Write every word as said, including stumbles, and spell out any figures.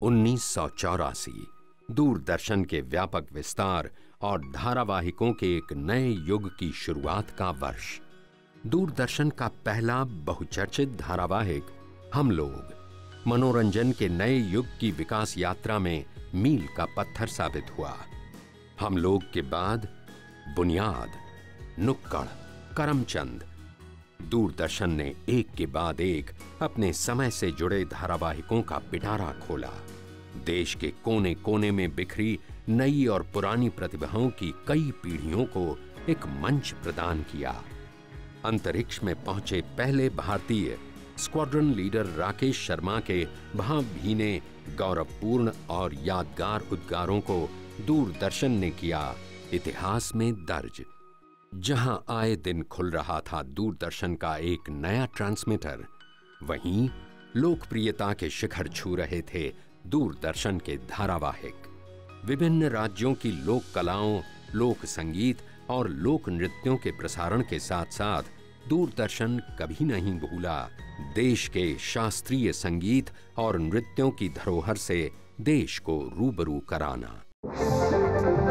उन्नीस सौ चौरासी दूरदर्शन के व्यापक विस्तार और धारावाहिकों के एक नए युग की शुरुआत का वर्ष। दूरदर्शन का पहला बहुचर्चित धारावाहिक हम लोग मनोरंजन के नए युग की विकास यात्रा में मील का पत्थर साबित हुआ। हम लोग के बाद बुनियाद, नुक्कड़, करमचंद, दूरदर्शन ने एक के बाद एक अपने समय से जुड़े धारावाहिकों का पिटारा खोला। देश के कोने कोने में बिखरी नई और पुरानी प्रतिभाओं की कई पीढ़ियों को एक मंच प्रदान किया। अंतरिक्ष में पहुंचे पहले भारतीय स्क्वाड्रन लीडर राकेश शर्मा के भावभीने, गौरवपूर्ण और यादगार उद्गारों को दूरदर्शन ने किया इतिहास में दर्ज। जहां आए दिन खुल रहा था दूरदर्शन का एक नया ट्रांसमीटर, वहीं लोकप्रियता के शिखर छू रहे थे दूरदर्शन के धारावाहिक। विभिन्न राज्यों की लोक कलाओं, लोक संगीत और लोक नृत्यों के प्रसारण के साथ साथ दूरदर्शन कभी नहीं भूला देश के शास्त्रीय संगीत और नृत्यों की धरोहर से देश को रूबरू कराना।